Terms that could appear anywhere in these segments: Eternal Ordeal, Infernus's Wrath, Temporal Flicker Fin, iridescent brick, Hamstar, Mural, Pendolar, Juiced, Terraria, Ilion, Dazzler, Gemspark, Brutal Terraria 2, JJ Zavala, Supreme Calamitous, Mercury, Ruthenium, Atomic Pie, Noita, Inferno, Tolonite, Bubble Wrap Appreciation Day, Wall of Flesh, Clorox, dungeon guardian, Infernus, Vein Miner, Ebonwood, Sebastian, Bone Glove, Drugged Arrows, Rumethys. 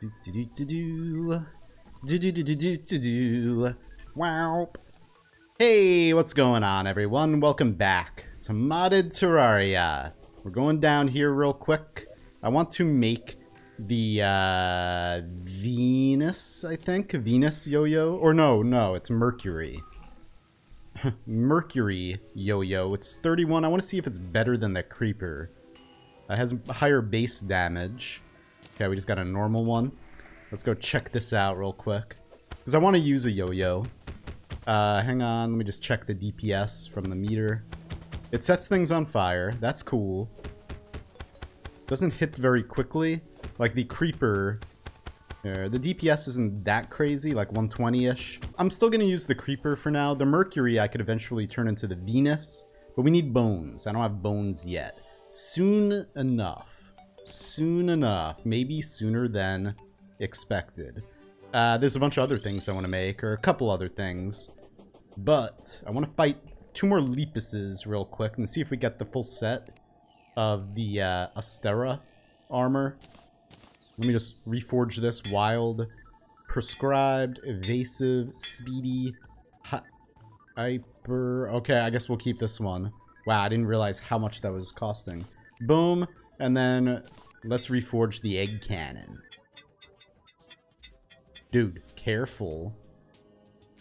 Wow. Hey, what's going on, everyone? Welcome back to modded Terraria. We're going down here real quick. I want to make the Venus, I think. Venus yo-yo. Or no, it's Mercury. Mercury yo-yo. It's 31. I want to see if it's better than the creeper. It has higher base damage. Okay, we just got a normal one. Let's go check this out real quick, because I want to use a yo-yo. Hang on, let me just check the DPS from the meter. It sets things on fire. That's cool. Doesn't hit very quickly. Like the creeper, the DPS isn't that crazy, like 120-ish. I'm still going to use the creeper for now. The Mercury I could eventually turn into the Venus, but we need bones. I don't have bones yet. Soon enough. Soon enough. Maybe sooner than expected. There's a bunch of other things I want to make, or a couple other things. But I want to fight two more Lepuses real quick and see if we get the full set of the Astera armor. Let me just reforge this. Wild, prescribed, evasive, speedy, hyper. Okay, I guess we'll keep this one. Wow, I didn't realize how much that was costing. Boom. And then let's reforge the egg cannon. Dude, careful.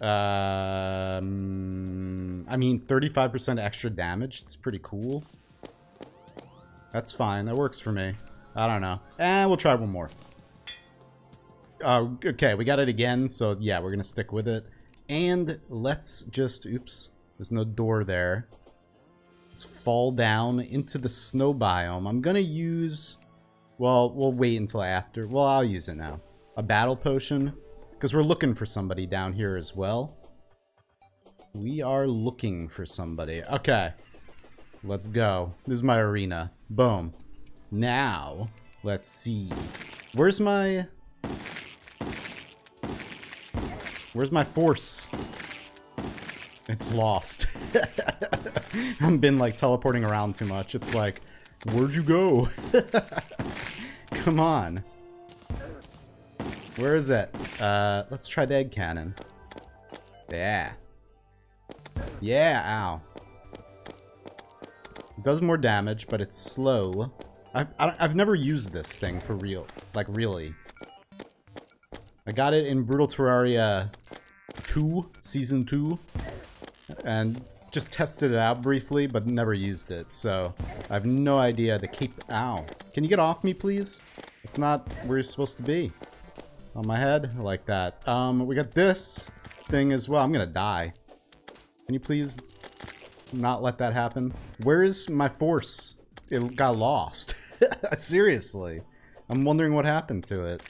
I mean, 35% extra damage. It's pretty cool. That's fine. That works for me. I don't know. We'll try one more. Okay, we got it again. So, yeah, we're going to stick with it. And let's just... Oops. There's no door there. Let's fall down into the snow biome. I'm going to use... Well, we'll wait until after. Well, I'll use it now. A battle potion. Because we're looking for somebody down here as well. We are looking for somebody. Okay. Let's go. This is my arena. Boom. Now, let's see. Where's my force? It's lost. I've been, like, teleporting around too much. It's like, where'd you go? Come on. Where is it? Let's try the egg cannon. Yeah. Yeah, ow. It does more damage, but it's slow. I've never used this thing for real. Like, really. I got it in Brutal Terraria 2, Season 2. And just tested it out briefly, but never used it. So, I have no idea the cape... Ow. Can you get off me, please? It's not where you're supposed to be. On my head. I like that. We got this thing as well. I'm gonna die. Can you please not let that happen? Where is my force? It got lost. Seriously. I'm wondering what happened to it.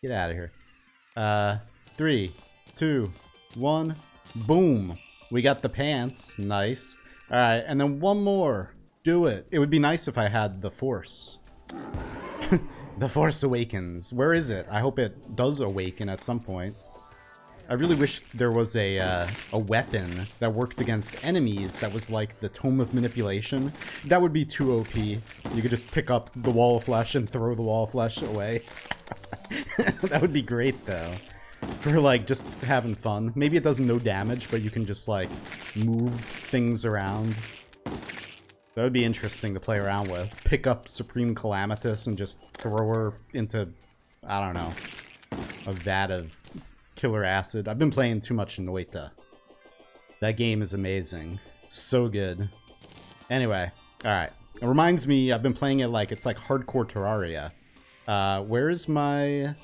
Get out of here. 3, 2, 1. Boom. We got the pants. Nice. Alright, and then one more. Do it. It would be nice if I had the force. The Force Awakens. Where is it? I hope it does awaken at some point. I really wish there was a weapon that worked against enemies that was like the Tome of Manipulation. That would be too OP. You could just pick up the Wall of Flesh and throw the Wall of Flesh away. That would be great, though. For, like, just having fun. Maybe it does no damage, but you can just, like, move things around. That would be interesting to play around with. Pick up Supreme Calamitous and just throw her into, I don't know, a vat of killer acid. I've been playing too much Noita. That game is amazing. So good. Anyway, alright. It reminds me, I've been playing it like, it's like hardcore Terraria. Where is my...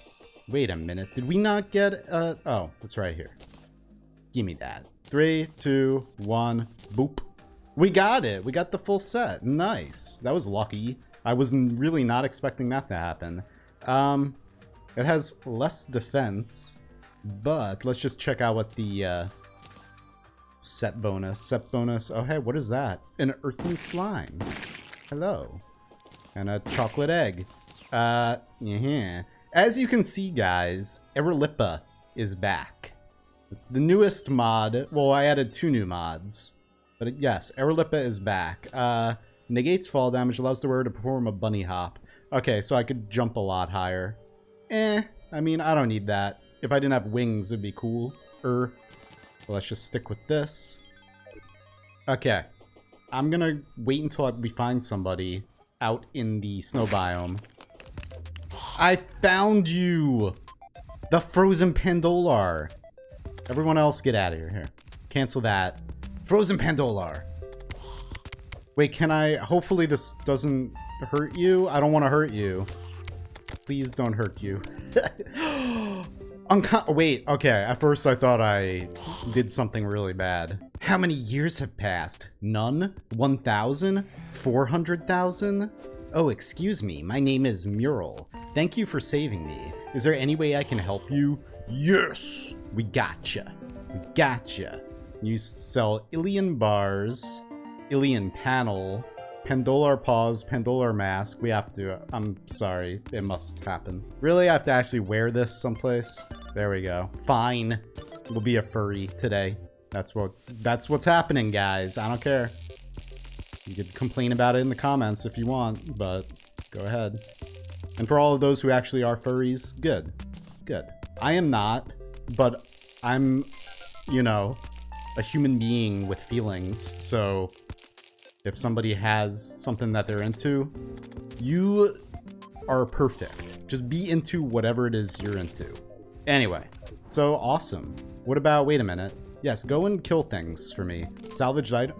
Wait a minute. Did we not get... Oh, it's right here. Give me that. 3, 2, 1, boop. We got it! We got the full set. Nice. That was lucky. I was really not expecting that to happen. It has less defense, but let's just check out what the set bonus. Set bonus. Oh, hey, what is that? An earthen slime. Hello. And a chocolate egg. Yeah. As you can see, guys, Erilipah is back. It's the newest mod. Well, I added two new mods. But yes, Erilipah is back. Negates fall damage, allows the wearer to perform a bunny hop. Okay, so I could jump a lot higher. I mean, I don't need that. If I didn't have wings, it'd be cool. Well, let's just stick with this. Okay. I'm gonna wait until we find somebody out in the snow biome. I found you! The frozen Pendolar. Everyone else, get out of here. Here. Cancel that. Frozen Pendolar. Wait, can I... Hopefully this doesn't hurt you. I don't want to hurt you. Please don't hurt you. Wait, okay. At first I thought I did something really bad. How many years have passed? None? 1,000? 400,000? Oh, excuse me. My name is Mural. Thank you for saving me. Is there any way I can help you? Yes! We gotcha. We gotcha. You sell Ilion bars, Ilion panel, Pendolar paws, Pendolar mask. We have to. I'm sorry. It must happen. Really? I have to actually wear this someplace? There we go. Fine. We'll be a furry today. That's what's happening, guys. I don't care. You could complain about it in the comments if you want, but go ahead. And for all of those who actually are furries, good. Good. I am not, but I'm, you know, a human being with feelings, so... If somebody has something that they're into, you are perfect. Just be into whatever it is you're into. Anyway, so awesome. What about, wait a minute. Yes, go and kill things for me. Salvaged item.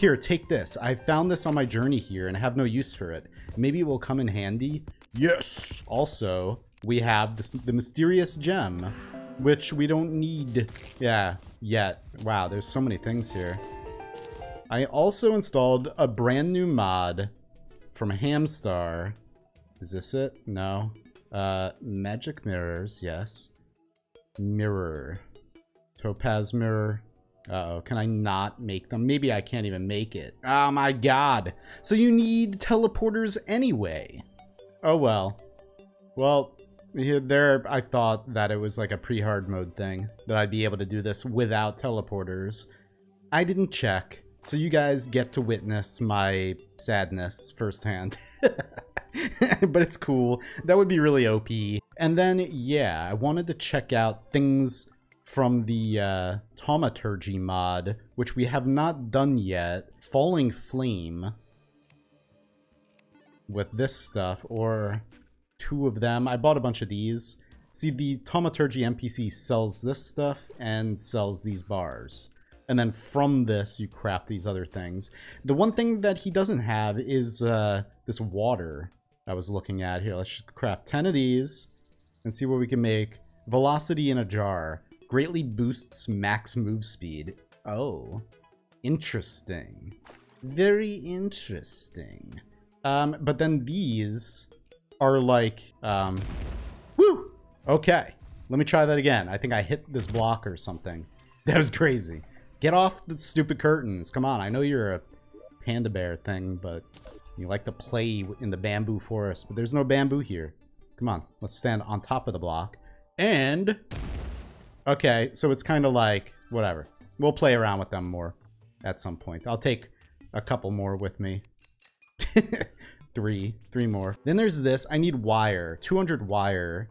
Here, take this. I found this on my journey here and have no use for it. Maybe it will come in handy. Yes! Also, we have this, the mysterious gem, which we don't need yet. Wow, there's so many things here. I also installed a brand new mod from Hamstar. Is this it? No. Magic mirrors, yes. Mirror. Topaz mirror. Uh-oh, can I not make them? Maybe I can't even make it. Oh my god. So you need teleporters anyway. Oh well. Well, there I thought that it was like a pre-hard mode thing. That I'd be able to do this without teleporters. I didn't check. So you guys get to witness my sadness firsthand. But it's cool. That would be really OP. And then, yeah, I wanted to check out things from the Thaumaturgy mod, which we have not done yet. Falling Flame with this stuff, or two of them. I bought a bunch of these. See, the Thaumaturgy NPC sells this stuff and sells these bars. And then from this, you craft these other things. The one thing that he doesn't have is this water I was looking at here. Let's just craft 10 of these and see what we can make. Velocity in a jar. Greatly boosts max move speed. Oh, interesting. Very interesting. But then these are like... Woo! Okay. Let me try that again. I think I hit this block or something. That was crazy. Get off the stupid curtains. Come on, I know you're a panda bear thing, but you like to play in the bamboo forest, but there's no bamboo here. Come on, let's stand on top of the block. And, okay, so it's kind of like, whatever. We'll play around with them more at some point. I'll take a couple more with me. Three more. Then there's this, I need wire, 200 wire.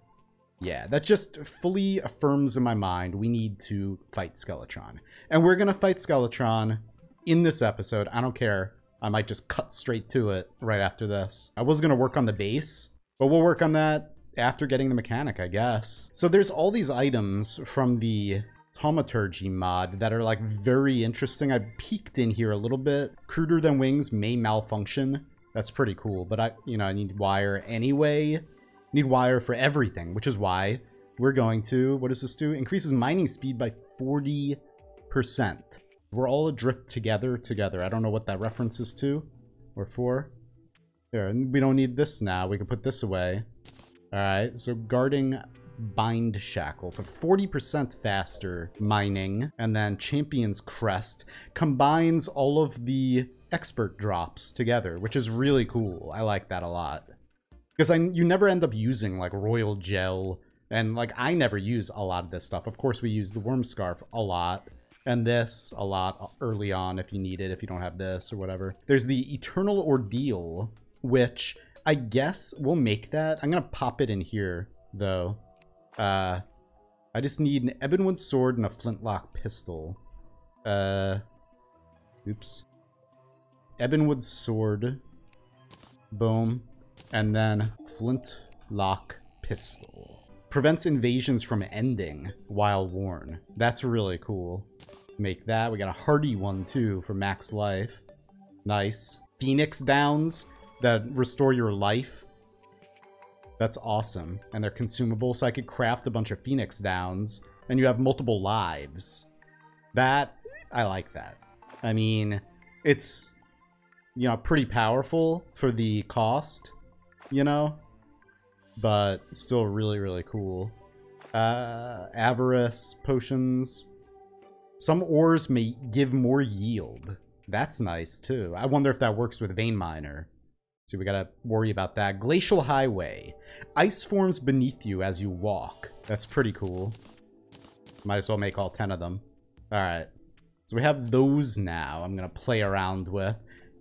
Yeah, that just fully affirms in my mind we need to fight Skeletron. And we're going to fight Skeletron in this episode. I don't care. I might just cut straight to it right after this. I was going to work on the base, but we'll work on that after getting the mechanic, I guess. So there's all these items from the Thaumaturgy mod that are like very interesting. I peeked in here a little bit. Cruder than wings may malfunction. That's pretty cool, but I need wire anyway. Need wire for everything, which is why we're going to, what does this do? Increases mining speed by 40%. We're all adrift together. I don't know what that reference is to or for. There, we don't need this now. We can put this away. All right, so guarding bind shackle for 40% faster mining. And then champion's crest combines all of the expert drops together, which is really cool. I like that a lot. Because you never end up using, like, royal gel, and, like, I never use a lot of this stuff. Of course, we use the worm scarf a lot, and this a lot early on if you need it, if you don't have this or whatever. There's the Eternal Ordeal, which I guess we'll make that. I'm going to pop it in here, though, I just need an Ebonwood sword and a Flintlock pistol. Oops. Ebonwood sword. Boom. And then Flintlock pistol. Prevents invasions from ending while worn. That's really cool. Make that. We got a hardy one too for max life. Nice. Phoenix Downs that restore your life. That's awesome. And they're consumable, so I could craft a bunch of Phoenix Downs and you have multiple lives. That, I like that. I mean, it's, you know, pretty powerful for the cost, you know, but still really, really cool. Avarice potions. Some ores may give more yield. That's nice too. I wonder if that works with Vein Miner. So we gotta worry about that. Glacial Highway. Ice forms beneath you as you walk. That's pretty cool. Might as well make all 10 of them. Alright. So we have those now I'm gonna play around with.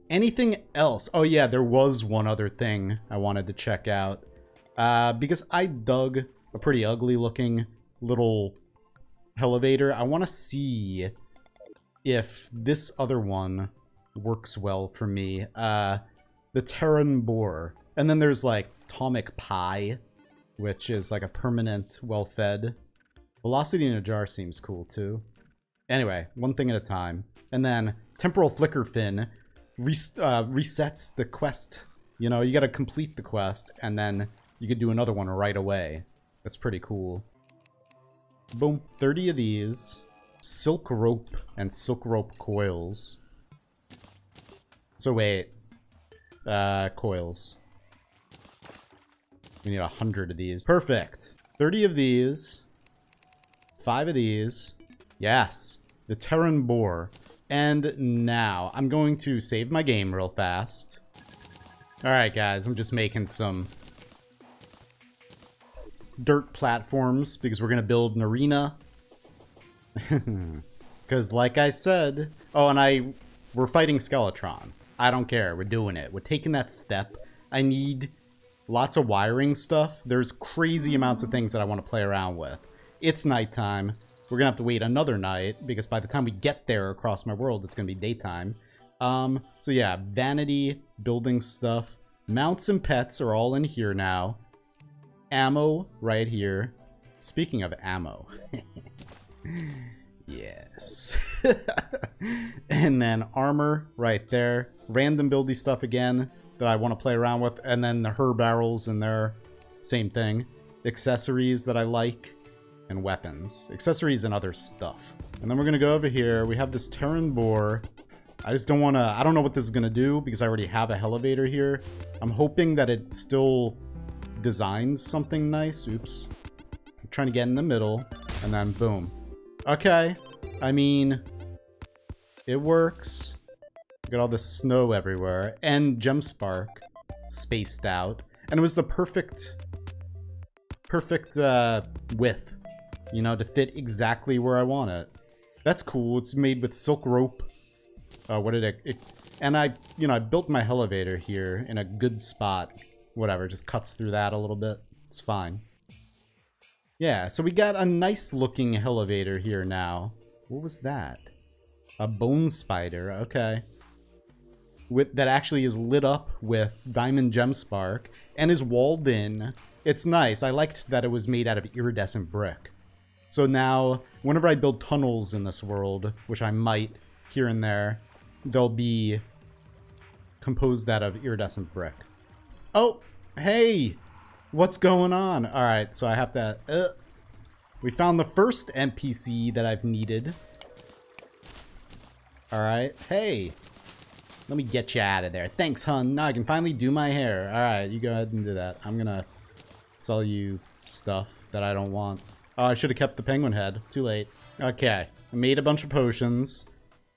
Anything else? Oh yeah, there was one other thing I wanted to check out. Because I dug a pretty ugly looking little elevator. I want to see if this other one works well for me. The Terran Bore. And then there's like Atomic Pie, which is like a permanent well-fed. Velocity in a jar seems cool too. Anyway, one thing at a time. And then Temporal Flicker Fin resets the quest. You know, you got to complete the quest and then you could do another one right away. That's pretty cool. Boom, 30 of these. Silk rope and silk rope coils. So wait. Coils. We need 100 of these. Perfect. 30 of these. 5 of these. Yes. The Terran Bore. And now I'm going to save my game real fast. Alright guys, I'm just making some dirt platforms because we're going to build an arena. Because like I said, oh, and we're fighting Skeletron. I don't care. We're doing it. We're taking that step. I need lots of wiring stuff. There's crazy amounts of things that I want to play around with. It's nighttime. We're going to have to wait another night because by the time we get there across my world, it's going to be daytime. So yeah, vanity, building stuff. Mounts and pets are all in here now. Ammo right here. Speaking of ammo. Yes. And then armor right there. Random buildy stuff again that I want to play around with. And then the herb barrels in there. Same thing. Accessories that I like. And weapons. Accessories and other stuff. And then we're going to go over here. We have this Terran Bore. I just don't want to... I don't know what this is going to do because I already have a elevator here. I'm hoping that it still designs something nice. Oops. I'm trying to get in the middle. And then boom. Okay, I mean, it works. Got all the snow everywhere. And Gemspark spaced out. And it was the perfect width, you know, to fit exactly where I want it. That's cool. It's made with silk rope. And I, you know, I built my elevator here in a good spot. Whatever, just cuts through that a little bit. It's fine. Yeah, so we got a nice-looking elevator here now. What was that? A bone spider, okay. That actually is lit up with diamond Gemspark and is walled in. It's nice. I liked that it was made out of iridescent brick. So now, whenever I build tunnels in this world, which I might here and there, they'll be composed out of iridescent brick. Oh, hey! What's going on? Alright, so I have to... we found the first NPC that I've needed. Alright. Hey! Let me get you out of there. Thanks, hun. Now I can finally do my hair. Alright, you go ahead and do that. I'm gonna sell you stuff that I don't want. Oh, I should have kept the penguin head. Too late. Okay. I made a bunch of potions.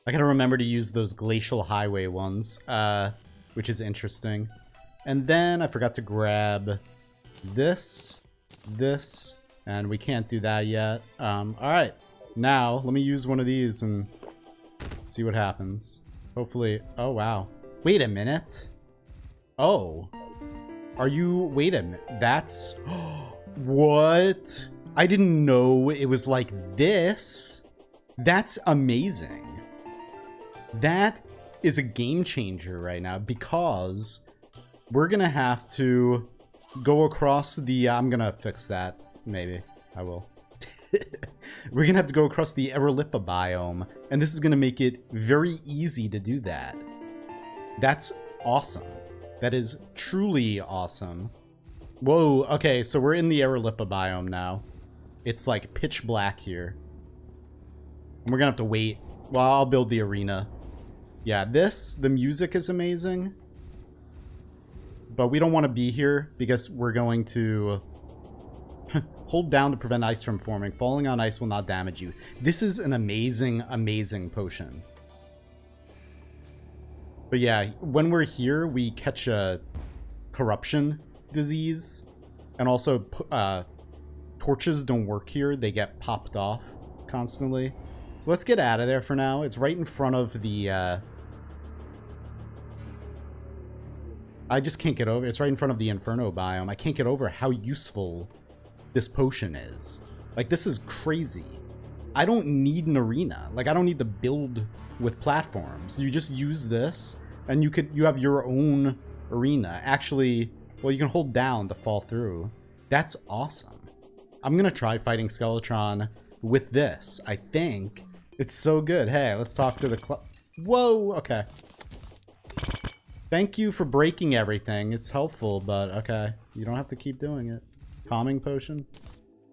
I gotta remember to use those Glacial Highway ones, which is interesting. And then I forgot to grab... this, and we can't do that yet. All right, now let me use one of these and see what happens. Hopefully, oh wow. Wait a minute. Oh, are you, wait a minute. That's, what? I didn't know it was like this. That's amazing. That is a game changer right now, because we're gonna have to go across the... I'm gonna fix that. Maybe. I will. We're gonna have to go across the Erilipah biome, and this is gonna make it very easy to do that. That's awesome. That is truly awesome. Whoa, okay, so we're in the Erilipah biome now. It's like pitch black here. And we're gonna have to wait. Well, I'll build the arena. Yeah, this, the music is amazing. But we don't want to be here because we're going to hold down to prevent ice from forming. Falling on ice will not damage you. This is an amazing, amazing potion. But yeah, when we're here, we catch a corruption disease. And also, torches don't work here. They get popped off constantly. So let's get out of there for now. It's right in front of the... I just can't get over. It's right in front of the Inferno biome. I can't get over how useful this potion is. Like, this is crazy. I don't need an arena. Like, I don't need to build with platforms. You just use this, and you have your own arena. Actually, well, you can hold down to fall through. That's awesome. I'm gonna try fighting Skeletron with this, I think. It's so good. Hey, let's talk to the club. Whoa, okay. Thank you for breaking everything. It's helpful, but okay. You don't have to keep doing it. Calming potion? Give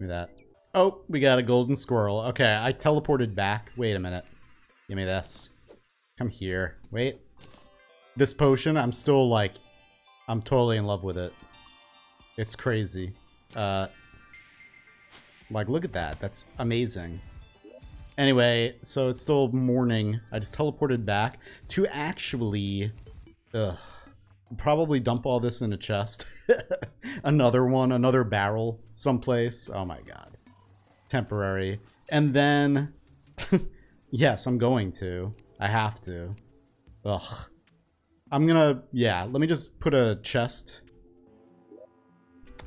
me that. Oh, we got a golden squirrel. Okay, I teleported back. Wait a minute. Give me this. Come here. Wait. This potion, I'm still like... I'm totally in love with it. It's crazy. Like, look at that. That's amazing. Anyway, so it's still morning. I just teleported back to actually... Ugh. Probably dump all this in a chest. Another one, another barrel someplace. Oh my god. Temporary. And then... yes, I'm going to. I have to. Ugh. I'm gonna... Yeah, let me just put a chest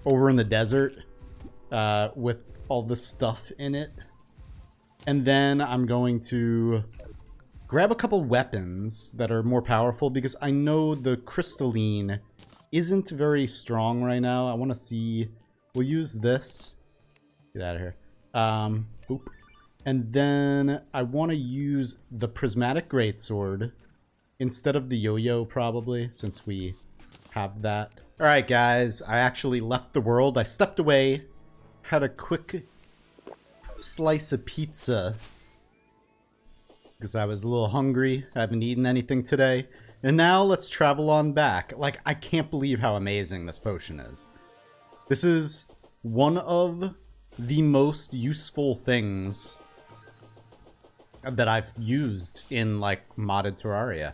over in the desert with all this stuff in it. And then I'm going to... grab a couple weapons that are more powerful, because I know the crystalline isn't very strong right now. I want to see... We'll use this. Get out of here. Boop. And then I want to use the prismatic greatsword instead of the yo-yo, probably, since we have that. Alright, guys. I actually left the world. I stepped away. Had a quick slice of pizza. Because I was a little hungry. I haven't eaten anything today. And now let's travel on back. Like, I can't believe how amazing this potion is. This is one of the most useful things that I've used in, like, modded Terraria.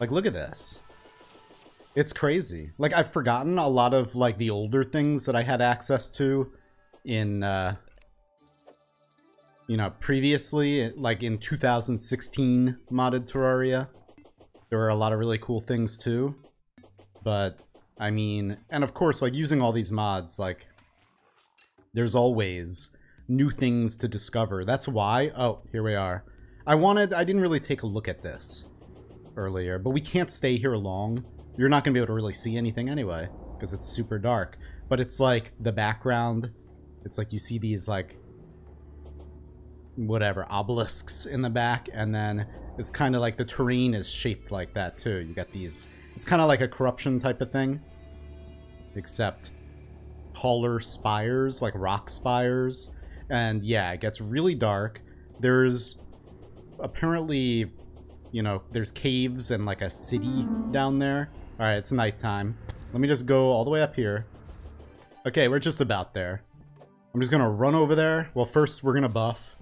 Like, look at this. It's crazy. Like, I've forgotten a lot of, like, the older things that I had access to in, you know, previously, like in 2016 modded Terraria, there were a lot of really cool things too. But, I mean, and of course, like using all these mods, like, there's always new things to discover. That's why, oh, here we are. I didn't really take a look at this earlier, but we can't stay here long. You're not gonna be able to really see anything anyway, because it's super dark. But it's like the background, it's like you see these like, whatever, obelisks in the back, and then it's kind of like the terrain is shaped like that too. You got these, it's kind of like a corruption type of thing, except taller spires, like rock spires. And yeah, it gets really dark. There's apparently, you know, there's caves and like a city down there. All right, it's nighttime. Let me just go all the way up here. Okay, we're just about there. I'm just gonna run over there. Well, first we're gonna buff.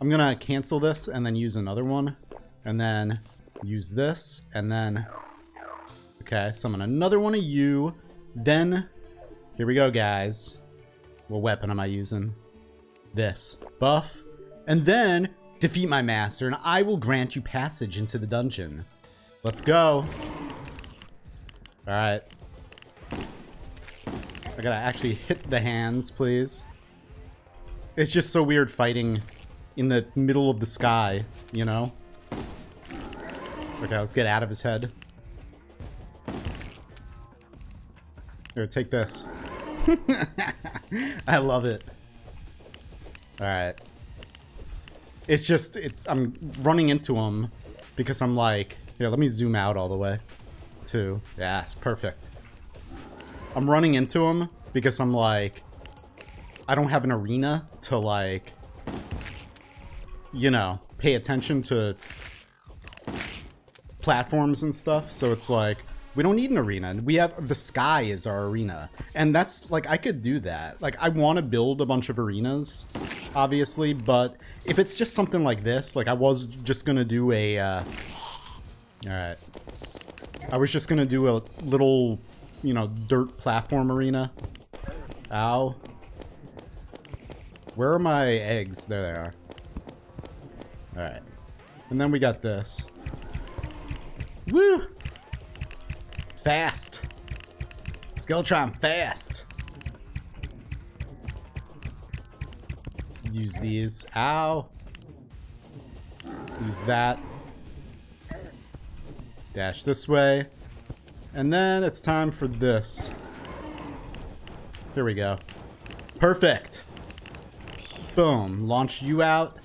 I'm gonna cancel this and then use another one, and then use this, and then okay, summon another one of you. Then here we go, guys. What weapon am I using? This buff, and then defeat my master, and I will grant you passage into the dungeon. Let's go. All right, I gotta actually hit the hands, please. It's just so weird fighting in the middle of the sky, you know? Okay, let's get out of his head. Here, take this. I love it. Alright. It's just, I'm running into him because I'm like, yeah, let me zoom out all the way. Too. Yeah, it's perfect. I'm running into him because I'm like, I don't have an arena to, like, you know, pay attention to platforms and stuff. So it's like, we don't need an arena. We have, the sky is our arena. And that's, like, I could do that. Like, I want to build a bunch of arenas, obviously, but if it's just something like this, like, I was just going to do a, alright. I was just going to do a little, you know, dirt platform arena. Ow. Where are my eggs? There they are. Alright. And then we got this. Woo! Fast! Skeletron, fast! Let's use these. Ow! Use that. Dash this way. And then it's time for this. Here we go. Perfect! Boom. Launch you out.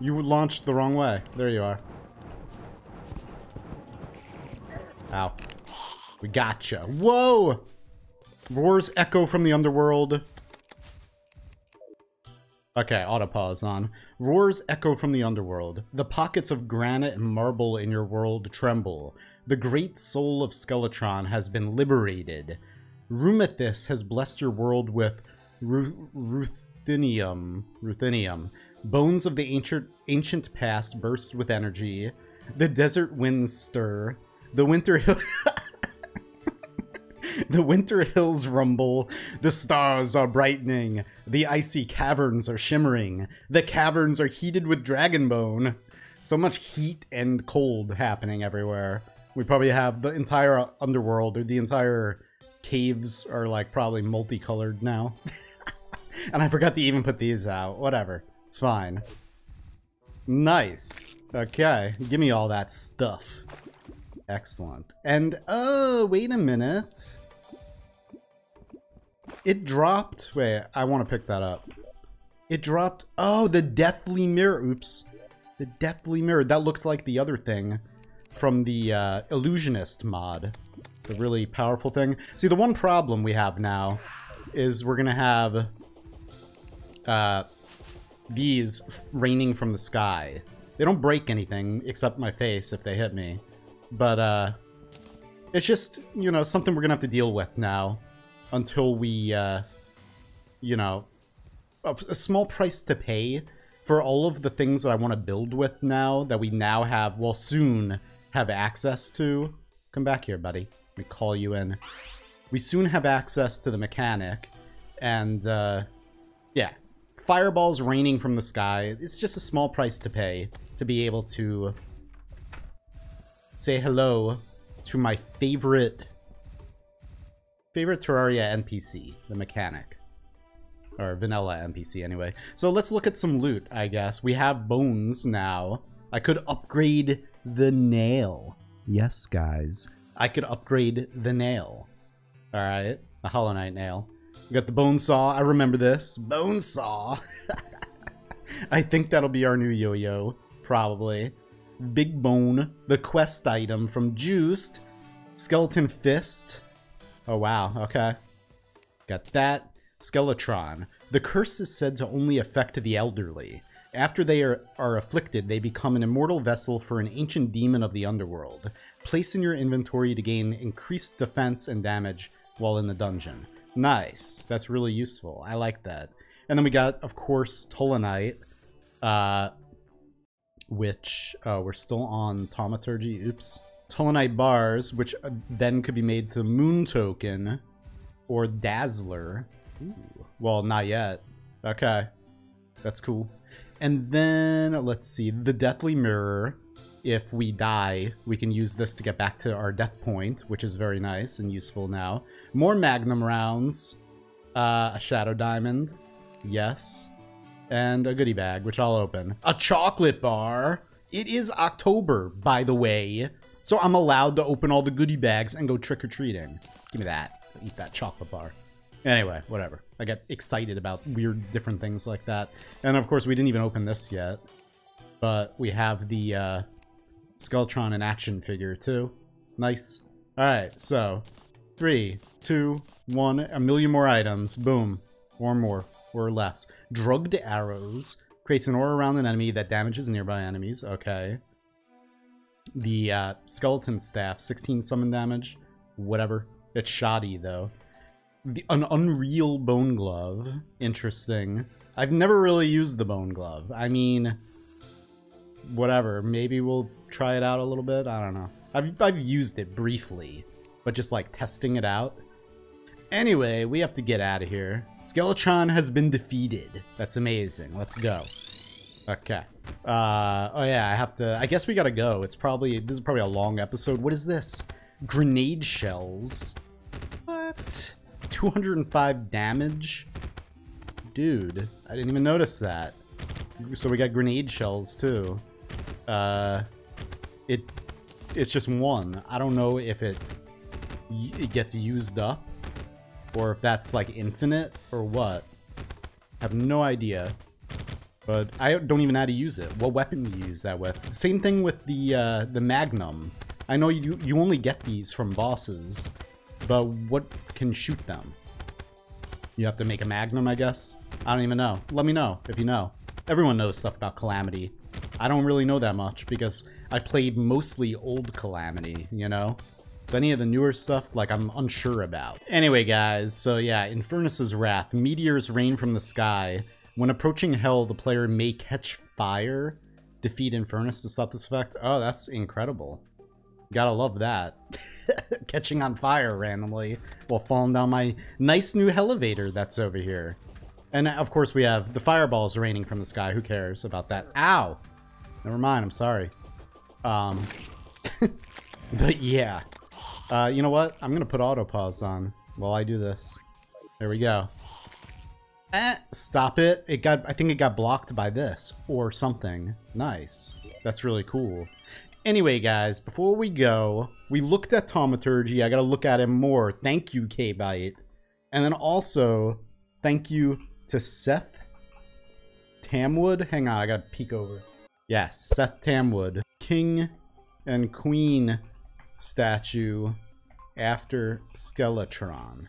You launched the wrong way. There you are. Ow. We gotcha. Whoa! Roars echo from the underworld. Okay, auto-pause on. Roars echo from the underworld. The pockets of granite and marble in your world tremble. The great soul of Skeletron has been liberated. Rumethys has blessed your world with ruthenium. Bones of the ancient past burst with energy. The desert winds stir. The winter hill... The winter hills rumble. The stars are brightening. The icy caverns are shimmering. The caverns are heated with dragon bone. So much heat and cold happening everywhere. We probably have the entire underworld, or the entire caves are, like, probably multicolored now. And I forgot to even put these out. Whatever. It's fine. Nice. Okay. Give me all that stuff. Excellent. And, oh, wait a minute. It dropped. Wait, I want to pick that up. It dropped. Oh, the Deathly Mirror. Oops. The Deathly Mirror. That looked like the other thing from the Illusionist mod. The really powerful thing. See, the one problem we have now is we're going to have... these raining from the sky. They don't break anything except my face if they hit me. But, it's just, you know, something we're gonna have to deal with now until we, you know, a small price to pay for all of the things that I want to build with now that we now have, well, soon have access to. Come back here, buddy. Let me call you in. We soon have access to the mechanic and, yeah. Fireballs raining from the sky. It's just a small price to pay to be able to say hello to my favorite Terraria NPC, the mechanic. Or vanilla NPC, anyway. So let's look at some loot, I guess. We have bones now. I could upgrade the nail. Yes, guys. I could upgrade the nail. Alright, the Hollow Knight nail. We got the bone saw. I remember this. Bone saw. I think that'll be our new yo-yo. Probably. Big bone. The quest item from Juiced. Skeleton fist. Oh, wow. Okay. Got that. Skeletron. The curse is said to only affect the elderly. After they are afflicted, they become an immortal vessel for an ancient demon of the underworld. Place in your inventory to gain increased defense and damage while in the dungeon. Nice. That's really useful. I like that. And then we got, of course, Tolonite, which we're still on Thaumaturgy. Oops. Tolonite bars, which then could be made to Moon Token or Dazzler. Ooh. Well, not yet. Okay. That's cool. And then, let's see, the Deathly Mirror. If we die, we can use this to get back to our death point, which is very nice and useful now. More Magnum rounds. A Shadow Diamond. Yes. and a goodie bag, which I'll open. A chocolate bar. It is October, by the way, so I'm allowed to open all the goodie bags and go trick-or-treating. Give me that. Eat that chocolate bar. Anyway, whatever. I get excited about weird different things like that. And of course, we didn't even open this yet, but we have the Skeletron in action figure too. Nice. All right, so 3, 2, 1, a million more items. Boom. Or more or less. Drugged arrows. Creates an aura around an enemy that damages nearby enemies. Okay. The skeleton staff, 16 summon damage. Whatever. It's shoddy, though. An unreal bone glove. Interesting. I've never really used the bone glove. I mean, whatever. Maybe we'll try it out a little bit. I don't know. I've used it briefly, but just like testing it out. Anyway, we have to get out of here. Skeletron has been defeated. That's amazing. Let's go. Okay. Oh yeah, I have to... I guess we gotta go. It's probably... This is probably a long episode. What is this? Grenade shells. What? 205 damage? Dude, I didn't even notice that. So we got grenade shells, too. It's just one. I don't know if it gets used up, or if that's like infinite or what. I have no idea, but I don't even know how to use it. What weapon do you use that with? Same thing with the Magnum. I know you only get these from bosses, but what can shoot them? You have to make a Magnum, I guess? I don't even know. Let me know if you know. Everyone knows stuff about Calamity. I don't really know that much because I played mostly old Calamity, you know? So any of the newer stuff, like, I'm unsure about. Anyway, guys, so yeah, Infernus's Wrath. Meteors rain from the sky. When approaching hell, the player may catch fire. Defeat Infernus to stop this effect. Oh, that's incredible. Gotta love that. Catching on fire randomly while falling down my nice new elevator that's over here. And, of course, we have the fireballs raining from the sky. Who cares about that? Ow! Never mind, I'm sorry. But, yeah. You know what? I'm gonna put auto pause on while I do this. There we go. Stop it. I think it got blocked by this or something. Nice. That's really cool. Anyway, guys, before we go, we looked at Thaumaturgy. I gotta look at him more. Thank you, K-Bite. And then also, thank you to Seth Tamwood. Hang on, I gotta peek over. Yes, Seth Tamwood. King and Queen statue after Skeletron.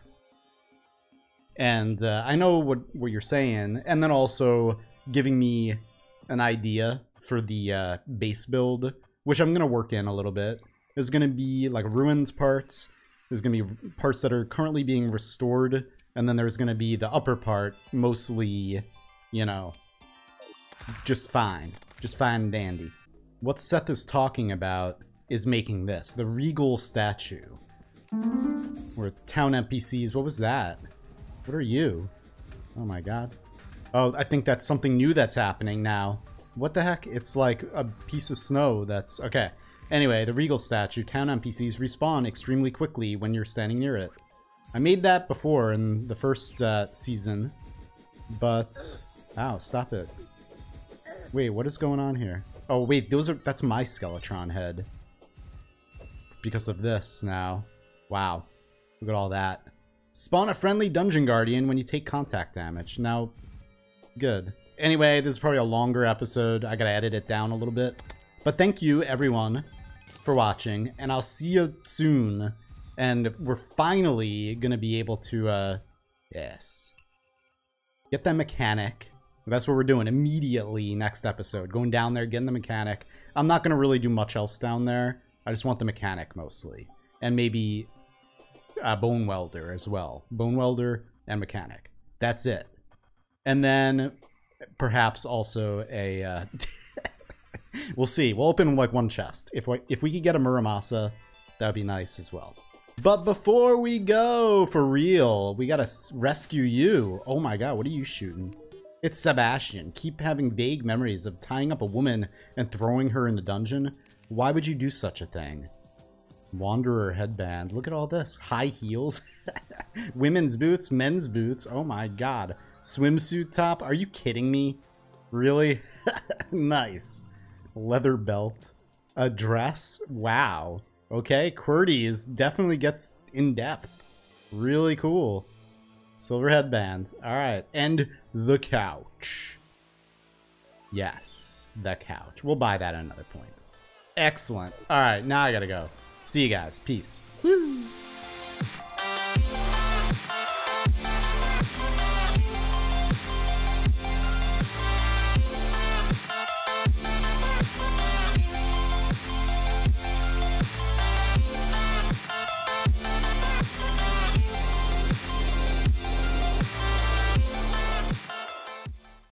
And I know what you're saying, and then also giving me an idea for the base build, which I'm gonna work in a little bit. There's gonna be like ruins parts, there's gonna be parts that are currently being restored, and then there's gonna be the upper part, mostly, you know, just fine and dandy. What Seth is talking about is making this, the regal statue. Or town NPCs, what was that? What are you? Oh my god. Oh, I think that's something new that's happening now. What the heck? It's like a piece of snow that's, okay. Anyway, the regal statue, town NPCs respawn extremely quickly when you're standing near it. I made that before in the first season, but, ow, stop it. Wait, what is going on here? Oh wait, that's my Skeletron head. Because of this now. Wow. Look at all that. Spawn a friendly dungeon guardian when you take contact damage. Now, good. Anyway, this is probably a longer episode. I gotta edit it down a little bit. But thank you, everyone, for watching. And I'll see you soon. And we're finally gonna be able to, yes. Get that mechanic. That's what we're doing immediately next episode. Going down there, getting the mechanic. I'm not gonna really do much else down there. I just want the mechanic mostly, and maybe a bone welder as well. Bone welder and mechanic. That's it. And then perhaps also a... we'll see. We'll open like one chest. If we could get a Muramasa, that would be nice as well. But before we go, for real, we gotta rescue you. Oh my god, what are you shooting? It's Sebastian. Keep having vague memories of tying up a woman and throwing her in the dungeon. Why would you do such a thing? Wanderer headband. Look at all this. High heels. Women's boots. Men's boots. Oh my god. Swimsuit top. Are you kidding me? Really? Nice. Leather belt. A dress? Wow. Okay, QWERTY definitely gets in depth. Really cool. Silver headband. Alright, and the couch. Yes, the couch. We'll buy that at another point. Excellent. Alright, now I gotta go. See you guys. Peace. Woo!